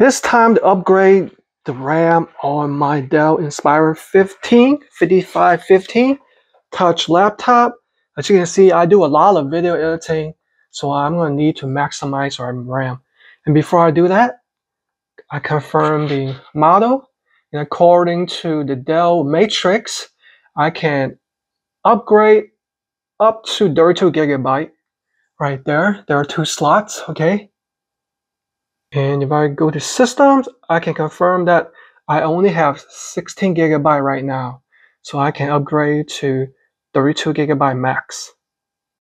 It's time to upgrade the RAM on my Dell Inspiron 15 5515 touch laptop. As you can see, I do a lot of video editing, so I'm going to need to maximize our RAM. And before I do that, I confirm the model, and according to the Dell Matrix, I can upgrade up to 32 GB. Right there, there are two slots, okay? And if I go to systems, I can confirm that I only have 16 GB right now, so I can upgrade to 32 GB max.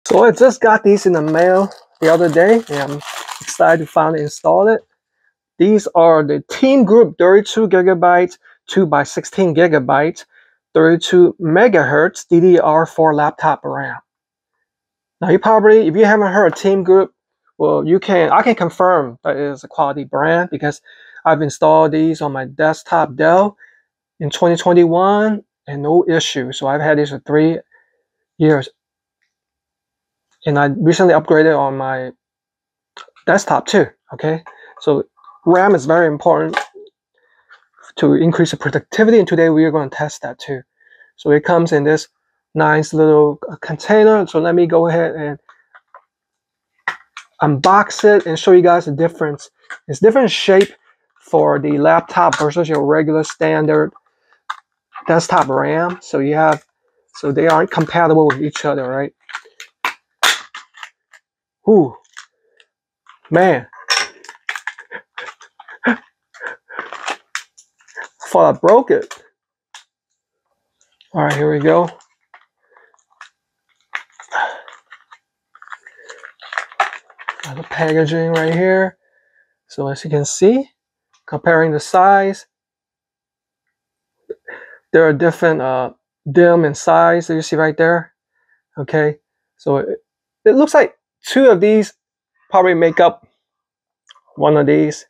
So I just got these in the mail the other day, and I'm excited to finally install it. These are the TEAMGROUP 32 GB 2x16 GB 32 MHz DDR4 laptop RAM. Now you probably, if you haven't heard of TEAMGROUP, well, I can confirm that it is a quality brand because I've installed these on my desktop Dell in 2021 and no issue. So I've had these for 3 years, and I recently upgraded on my desktop too. Okay, so RAM is very important to increase the productivity, and today we are going to test that too. So it comes in this nice little container. So let me go ahead and unbox it and show you guys the difference. It's different shape for the laptop versus your regular standard desktop RAM. So you have, so they aren't compatible with each other, right? Ooh, man. Thought I broke it. All right, here we go. The packaging right here. So as you can see, comparing the size, there are different dim and size that you see right there. Okay, so it looks like two of these probably make up one of these.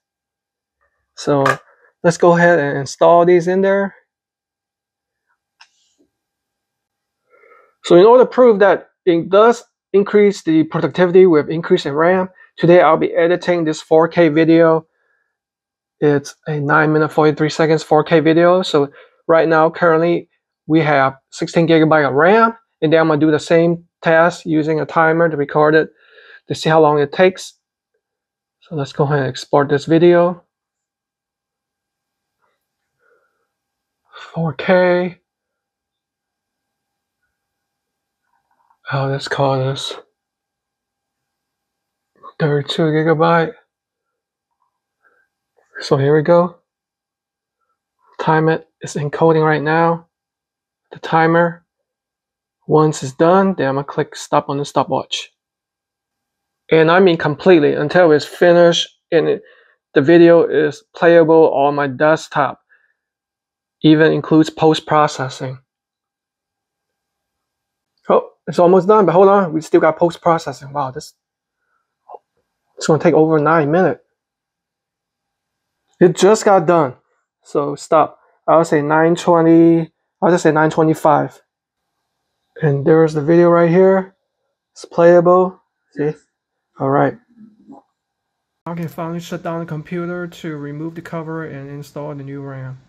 So let's go ahead and install these in there. So in order to prove that it does increase the productivity with increase in RAM, today I'll be editing this 4K video. It's a 9 minutes 43 seconds 4K video. So right now, currently, we have 16 GB of RAM, and then I'm gonna do the same task using a timer to record it to see how long it takes. So let's go ahead and export this video. 4K. Let's call this 32 GB. So here we go. Time it. It's encoding right now. The timer. Once it's done, then I'm gonna click stop on the stopwatch. And I mean completely until it's finished and the video is playable on my desktop. Even includes post-processing. Oh, it's almost done, but hold on, we still got post-processing. Wow, it's gonna take over 9 minutes. It just got done, so stop. I would say 9:20, I'll just say 9:25. And there's the video right here. It's playable, see? All right. I can finally shut down the computer to remove the cover and install the new RAM.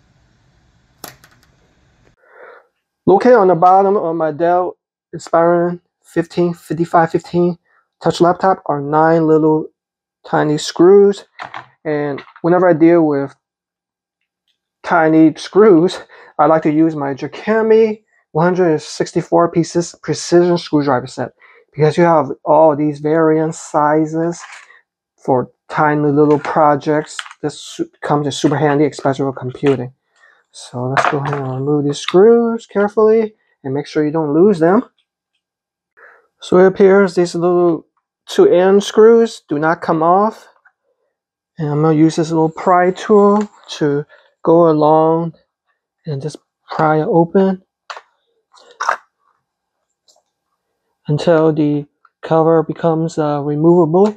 Located on the bottom of my Dell Inspiron 15 5515 touch laptop are 9 little tiny screws, and whenever I deal with tiny screws, I like to use my JAKEMY 164 pieces precision screwdriver set, because you have all these variant sizes for tiny little projects. This comes in super handy, especially with computing. So let's go ahead and remove these screws carefully and make sure you don't lose them. So it appears these little 2 end screws do not come off. And I'm gonna use this little pry tool to go along and just pry it open until the cover becomes removable.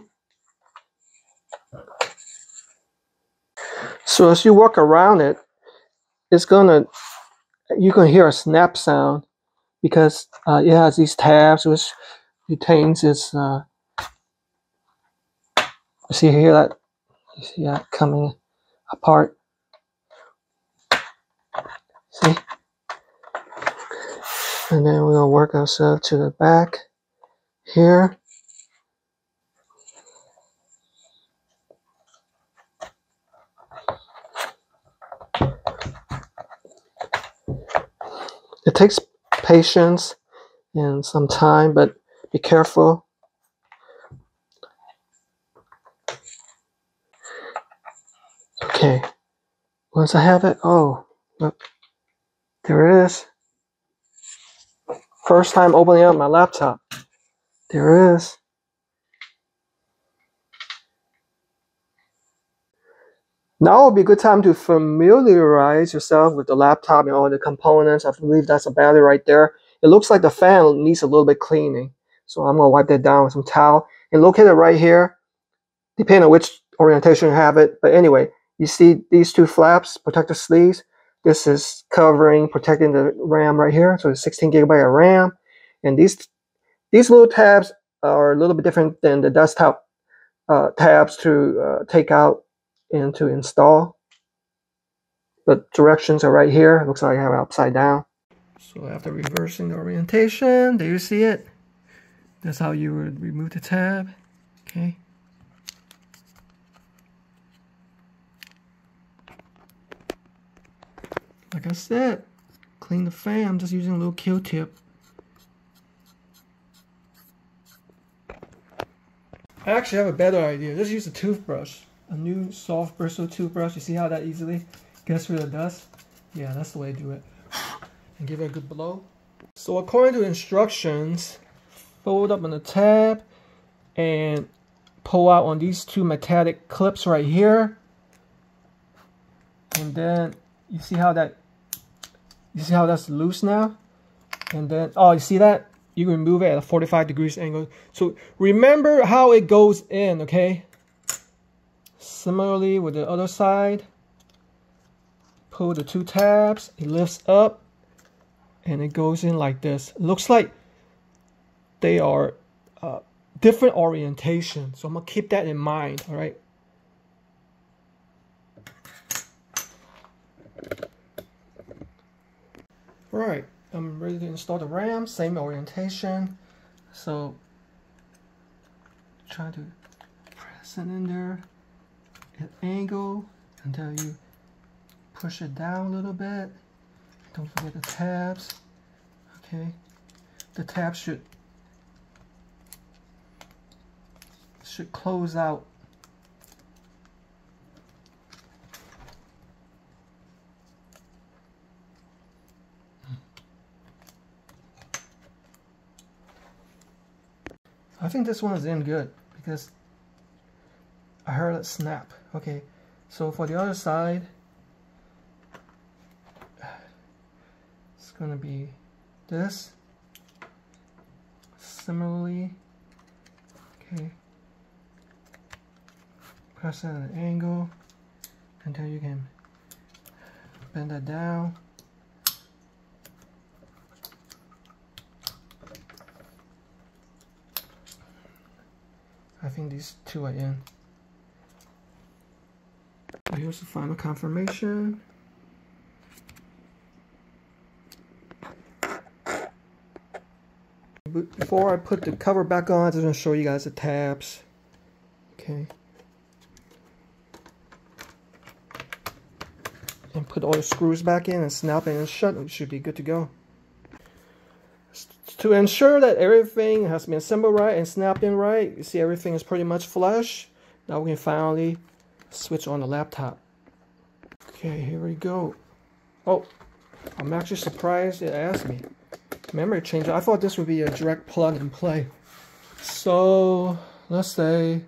So as you walk around it, you can hear a snap sound, because it has these tabs which retains its, see here that coming apart. See? And then we're gonna work ourselves to the back here. It takes patience and some time, but be careful. Okay, once I have it, oh, look, there it is. First time opening up my laptop. There it is. Now would be a good time to familiarize yourself with the laptop and all the components. I believe that's a battery right there. It looks like the fan needs a little bit cleaning. So I'm going to wipe that down with some towel. And locate it right here, depending on which orientation you have it. But anyway, you see these two flaps protect the sleeves. This is covering, protecting the RAM right here. So it's 16 gigabyte of RAM. And these little tabs are a little bit different than the desktop tabs to take out and to install. The directions are right here. It looks like I have it upside down. So after reversing the orientation, there you see it. That's how you would remove the tab. Okay. Like I said, clean the fan. I'm just using a little Q-tip. I actually have a better idea. Just use a toothbrush. A new soft bristle toothbrush. You see how that easily gets rid of dust? Yeah, that's the way to do it. And give it a good blow. So according to instructions, fold up on the tab and pull out on these two metallic clips right here. And then you see how that, you see how that's loose now? And then, oh, you see that? You can move it at a 45 degrees angle. So remember how it goes in, okay? Similarly with the other side, pull the two tabs, it lifts up, and it goes in like this. It looks like they are different orientation, so I'm gonna keep that in mind, all right? All right, I'm ready to install the RAM, same orientation. So try to press it in there. An angle until you push it down a little bit. Don't forget the tabs. Okay, the tabs should close out. I think this one is in good because I heard it snap. Okay, so for the other side, it's gonna be this. Similarly, okay, press it at an angle until you can bend that down. I think these two are in. Here's the final confirmation. Before I put the cover back on, I'm just going to show you guys the tabs. Okay. And put all the screws back in and snap it and shut. It should be good to go. To ensure that everything has been assembled right and snapped in right, you see everything is pretty much flush. Now we can finally switch on the laptop. Okay, here we go. Oh, I'm actually surprised it asked me. Memory change. I thought this would be a direct plug and play. So let's say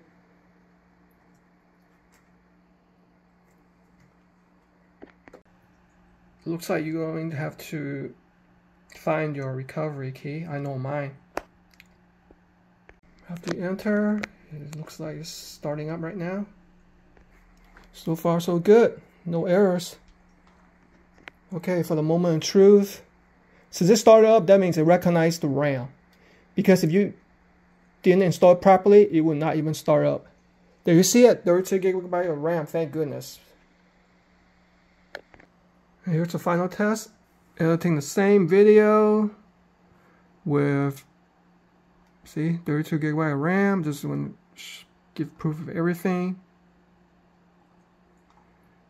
it looks like you're going to have to find your recovery key. I know mine. After you enter, it looks like it's starting up right now. So far, so good. No errors. Okay, for the moment of truth. So this started up, that means it recognized the RAM. Because if you didn't install it properly, it would not even start up. There you see it, 32 gigabyte of RAM, thank goodness. And here's the final test, editing the same video with, see, 32 gigabyte of RAM. Just want to give proof of everything.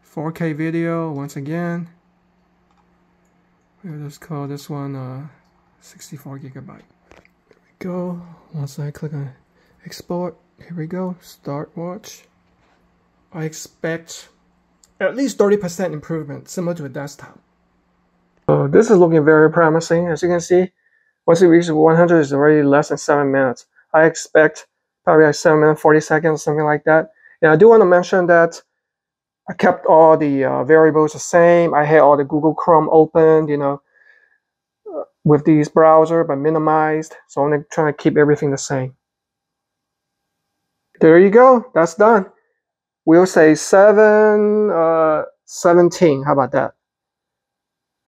4K video once again. Let's call this one 64 gigabyte. There we go. Once I click on export, here we go. Start watch. I expect at least 30% improvement, similar to a desktop. This is looking very promising. As you can see, once it reaches 100, it's already less than 7 minutes. I expect probably like 7 minutes 40 seconds, something like that. And I do want to mention that I kept all the variables the same. I had all the Google Chrome open, you know, with these browser, but minimized. So I'm trying to keep everything the same. There you go. That's done. We'll say 17. How about that?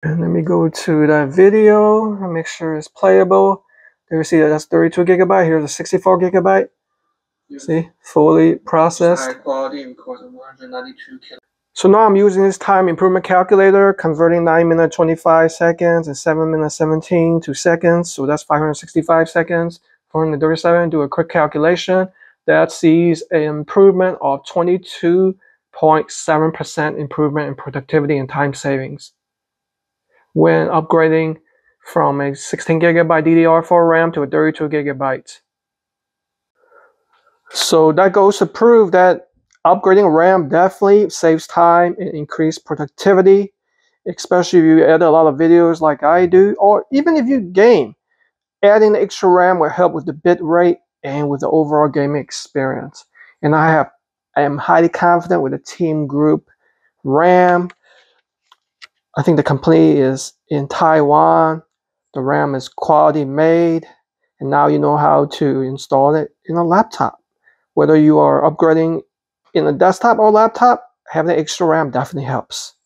And let me go to that video and make sure it's playable. There you see that that's 32 gigabyte. Here's a 64 gigabyte. Yes. See, fully processed. So now I'm using this time improvement calculator, converting 9 minutes 25 seconds and 7 minutes 17 to seconds. So that's 565 seconds, 437. Do a quick calculation. That sees an improvement of 22.7% improvement in productivity and time savings when upgrading from a 16 gigabyte DDR4 RAM to a 32 gigabyte. So that goes to prove that upgrading RAM definitely saves time and increases productivity, especially if you edit a lot of videos like I do, or even if you game. Adding the extra RAM will help with the bit rate and with the overall gaming experience. And I am highly confident with the TEAMGROUP RAM. I think the company is in Taiwan. The RAM is quality made, and now you know how to install it in a laptop. Whether you are upgrading in a desktop or laptop, having the extra RAM definitely helps.